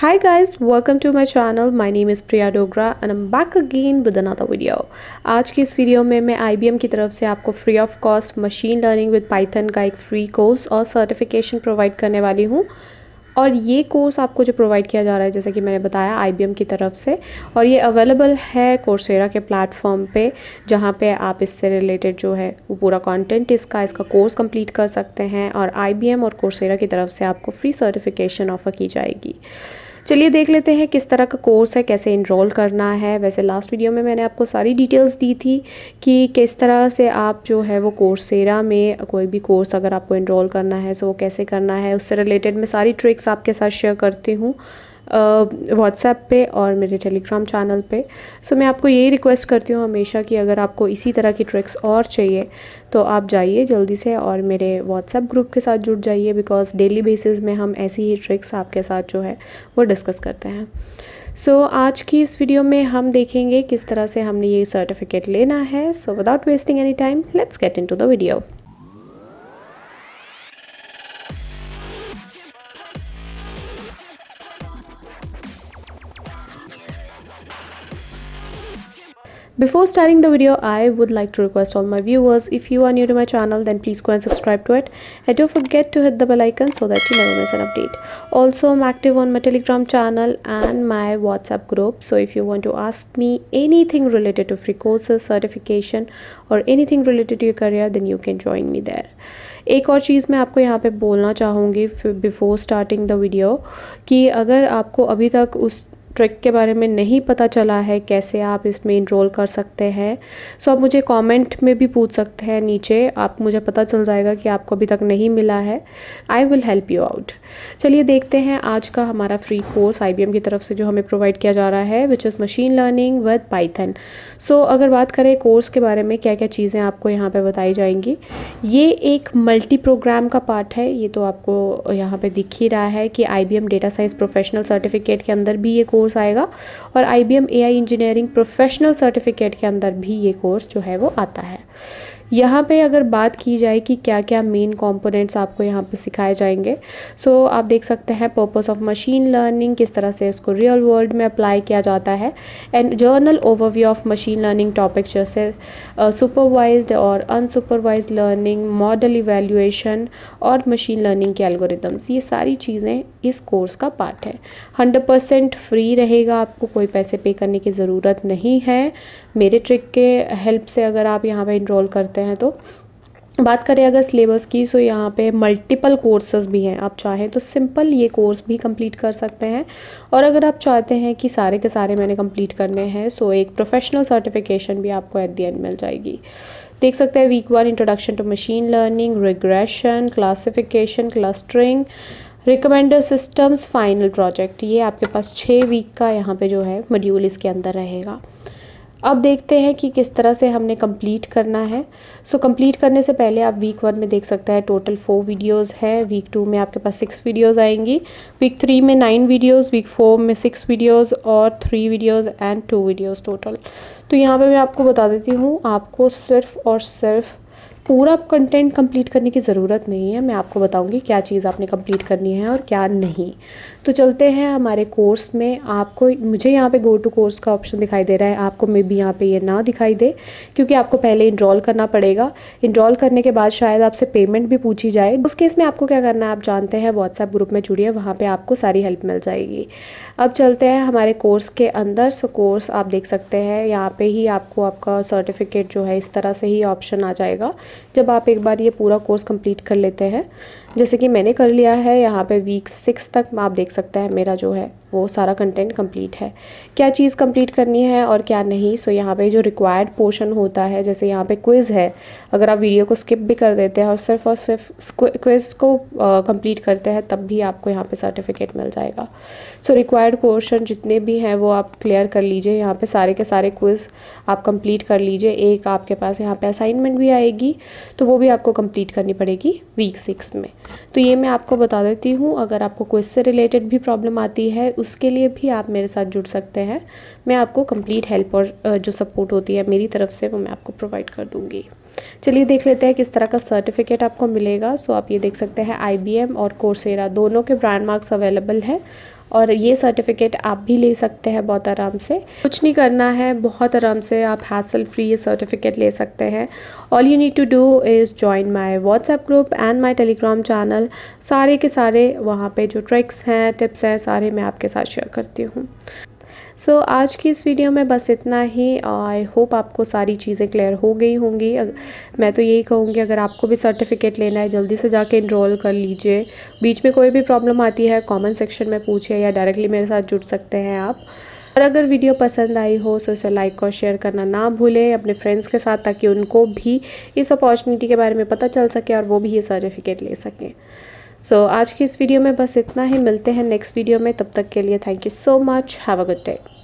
Hi guys, welcome to my channel. My name is Priya Dogra and I'm back again with another video. आज की इस video में मैं IBM की तरफ से आपको free of cost machine learning with Python का एक फ्री कोर्स और सर्टिफिकेशन प्रोवाइड करने वाली हूँ। और ये कोर्स आपको जो प्रोवाइड किया जा रहा है, जैसा कि मैंने बताया, IBM की तरफ से, और ये अवेलेबल है कोर्सेरा के प्लेटफॉर्म पे, जहाँ पे आप इससे रिलेटेड जो है वो पूरा कंटेंट इसका कोर्स कंप्लीट कर सकते हैं। और IBM और कोर्सेरा की तरफ से आपको फ्री सर्टिफिकेशन ऑफर की जाएगी। चलिए देख लेते हैं किस तरह का कोर्स है, कैसे इनरोल करना है। वैसे लास्ट वीडियो में मैंने आपको सारी डिटेल्स दी थी कि किस तरह से आप जो है वो कोर्सेरा में कोई भी कोर्स अगर आपको इनरोल करना है तो वो कैसे करना है, उससे रिलेटेड मैं सारी ट्रिक्स आपके साथ शेयर करती हूँ व्हाट्सएप पे और मेरे टेलीग्राम चैनल पे। सो मैं आपको यही रिक्वेस्ट करती हूँ हमेशा कि अगर आपको इसी तरह की ट्रिक्स और चाहिए तो आप जाइए जल्दी से और मेरे व्हाट्सएप ग्रुप के साथ जुड़ जाइए, बिकॉज़ डेली बेसिस में हम ऐसी ही ट्रिक्स आपके साथ जो है वो डिस्कस करते हैं। सो आज की इस वीडियो में हम देखेंगे किस तरह से हमने ये सर्टिफिकेट लेना है। So without wasting any time, let's get into the video. Before starting the video, I would like to request all my viewers, if you are new to my channel, then please go and subscribe to it, and don't forget to hit the bell icon so that you never miss an update. Also, I'm active on my Telegram channel and my WhatsApp group, so if you want to ask me anything related to free courses, certification or anything related to your career, then you can join me there. एक और चीज़ मैं आपको यहाँ पे बोलना चाहूँगी before starting the video कि अगर आपको अभी तक उस ट्रिक के बारे में नहीं पता चला है कैसे आप इसमें इनरोल कर सकते हैं, सो आप मुझे कमेंट में भी पूछ सकते हैं नीचे, आप मुझे पता चल जाएगा कि आपको अभी तक नहीं मिला है। I will help you out. चलिए देखते हैं आज का हमारा फ्री कोर्स IBM की तरफ से जो हमें प्रोवाइड किया जा रहा है, which is machine learning with Python. So अगर बात करें कोर्स के बारे में, क्या क्या चीज़ें आपको यहाँ पर बताई जाएंगी, ये एक मल्टी प्रोग्राम का पार्ट है। ये तो आपको यहाँ पर दिख ही रहा है कि IBM data science professional certificate के अंदर भी ये कोर्स आएगा और IBM AI engineering professional certificate के अंदर भी ये कोर्स जो है वो आता है। यहाँ पे अगर बात की जाए कि क्या क्या मेन कंपोनेंट्स आपको यहाँ पे सिखाए जाएंगे, सो आप देख सकते हैं पर्पस ऑफ मशीन लर्निंग, किस तरह से इसको रियल वर्ल्ड में अप्लाई किया जाता है, and general overview of machine learning topics जैसे सुपरवाइज्ड और अनसुपरवाइज्ड लर्निंग, मॉडल इवैल्यूएशन और मशीन लर्निंग के एल्गोरिदम्स, ये सारी चीज़ें इस कोर्स का पार्ट है। 100% फ्री रहेगा, आपको कोई पैसे पे करने की ज़रूरत नहीं है। मेरे ट्रिक के हेल्प से अगर आप यहाँ पर इनरोल करते हैं। तो बात करें अगर सिलेबस की, सो यहाँ पे मल्टीपल कोर्सेज भी हैं, आप चाहें तो सिंपल ये कोर्स भी कंप्लीट कर सकते हैं, और अगर आप चाहते हैं कि सारे के सारे मैंने कंप्लीट करने हैं, सो एक प्रोफेशनल सर्टिफिकेशन भी आपको एट द एंड मिल जाएगी। देख सकते हैं week 1 introduction to machine learning, regression, classification, clustering, recommender systems, final project, ये आपके पास 6 वीक का यहाँ पर जो है मॉड्यूल इसके अंदर रहेगा। अब देखते हैं कि किस तरह से हमने कंप्लीट करना है। सो कंप्लीट करने से पहले आप वीक 1 में देख सकते हैं टोटल 4 वीडियोस हैं, वीक 2 में आपके पास 6 वीडियोस आएंगी, वीक 3 में 9 वीडियोस, वीक 4 में 6 वीडियोस और 3 वीडियोस एंड 2 वीडियोस टोटल। तो यहाँ पे मैं आपको बता देती हूँ, आपको सिर्फ और सिर्फ पूरा कंटेंट कंप्लीट करने की ज़रूरत नहीं है, मैं आपको बताऊंगी क्या चीज़ आपने कंप्लीट करनी है और क्या नहीं। तो चलते हैं हमारे कोर्स में। आपको मुझे यहाँ पे गो टू कोर्स का ऑप्शन दिखाई दे रहा है, आपको मे बी यहाँ पे ये ना दिखाई दे क्योंकि आपको पहले इनरोल करना पड़ेगा। इनरोल करने के बाद शायद आपसे पेमेंट भी पूछी जाए, उस केस में आपको क्या करना है आप जानते हैं, व्हाट्सएप ग्रुप में जुड़िए, वहाँ पर आपको सारी हेल्प मिल जाएगी। अब चलते हैं हमारे कोर्स के अंदर। सो कोर्स आप देख सकते हैं, यहाँ पर ही आपको आपका सर्टिफिकेट जो है इस तरह से ही ऑप्शन आ जाएगा जब आप एक बार ये पूरा कोर्स कंप्लीट कर लेते हैं, जैसे कि मैंने कर लिया है। यहाँ पे वीक 6 तक आप देख सकते हैं मेरा जो है वो सारा कंटेंट कंप्लीट है, क्या चीज़ कंप्लीट करनी है और क्या नहीं। सो यहाँ पे जो रिक्वायर्ड पोर्शन होता है, जैसे यहाँ पे क्विज़ है, अगर आप वीडियो को स्किप भी कर देते हैं और सिर्फ क्विज़ को कंप्लीट करते हैं तब भी आपको यहाँ पे सर्टिफिकेट मिल जाएगा। सो रिक्वायर्ड पोर्शन जितने भी हैं वो आप क्लियर कर लीजिए, यहाँ पर सारे के सारे क्विज़ आप कंप्लीट कर लीजिए। एक आपके पास यहाँ पर असाइनमेंट भी आएगी, तो वो भी आपको कंप्लीट करनी पड़ेगी वीक 6 में। तो ये मैं आपको बता देती हूँ, अगर आपको क्विज़ से रिलेटेड भी प्रॉब्लम आती है उसके लिए भी आप मेरे साथ जुड़ सकते हैं, मैं आपको कंप्लीट हेल्प और जो सपोर्ट होती है मेरी तरफ से वो मैं आपको प्रोवाइड कर दूँगी। चलिए देख लेते हैं किस तरह का सर्टिफिकेट आपको मिलेगा। सो आप ये देख सकते हैं IBM और कोर्सेरा दोनों के ब्रांड मार्क्स अवेलेबल हैं और ये सर्टिफिकेट आप भी ले सकते हैं बहुत आराम से, कुछ नहीं करना है, बहुत आराम से आप हैसल फ्री ये सर्टिफिकेट ले सकते हैं। All you need to do is join my WhatsApp group and my Telegram channel, सारे के सारे वहाँ पे जो ट्रिक्स हैं, टिप्स हैं, सारे मैं आपके साथ शेयर करती हूँ। सो आज की इस वीडियो में बस इतना ही। आई होप आपको सारी चीज़ें क्लियर हो गई होंगी। मैं तो यही कहूँगी अगर आपको भी सर्टिफिकेट लेना है जल्दी से जाके इनरोल कर लीजिए। बीच में कोई भी प्रॉब्लम आती है कमेंट सेक्शन में पूछिए या डायरेक्टली मेरे साथ जुड़ सकते हैं आप। और अगर वीडियो पसंद आई हो तो इसे लाइक और शेयर करना ना भूलें अपने फ्रेंड्स के साथ, ताकि उनको भी इस अपॉर्चुनिटी के बारे में पता चल सके और वो भी ये सर्टिफिकेट ले सकें। सो आज की इस वीडियो में बस इतना ही, मिलते हैं नेक्स्ट वीडियो में। तब तक के लिए thank you so much, have a good day.